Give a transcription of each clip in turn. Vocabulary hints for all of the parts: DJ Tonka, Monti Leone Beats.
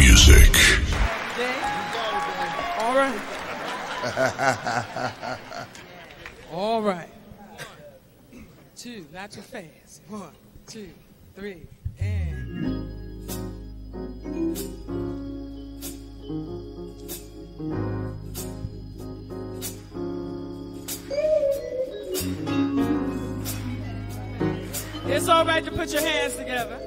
music. All right. All right. 1, 2, not too fast. 1, 2, 3, and... It's all right to put your hands together.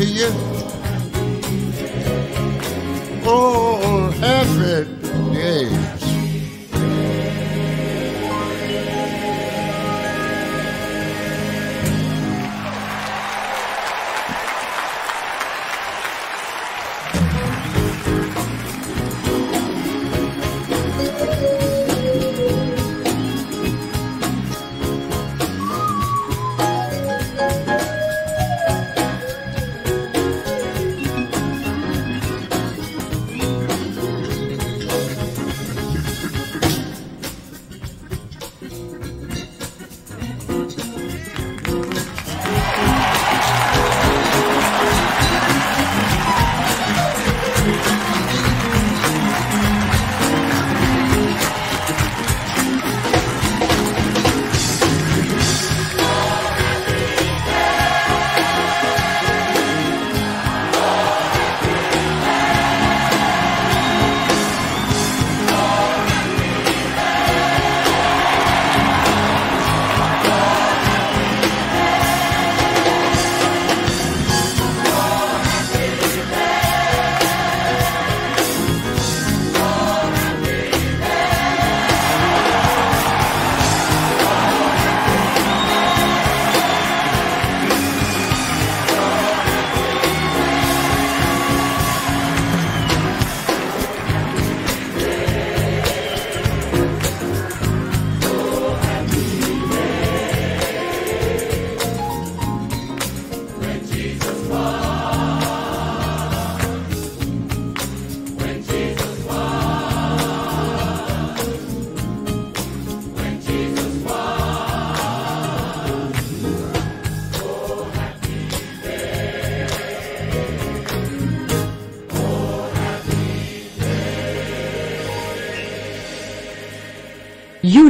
To you, oh, happy days.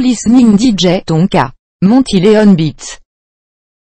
listening DJ Tonka, Monti Leone Beats.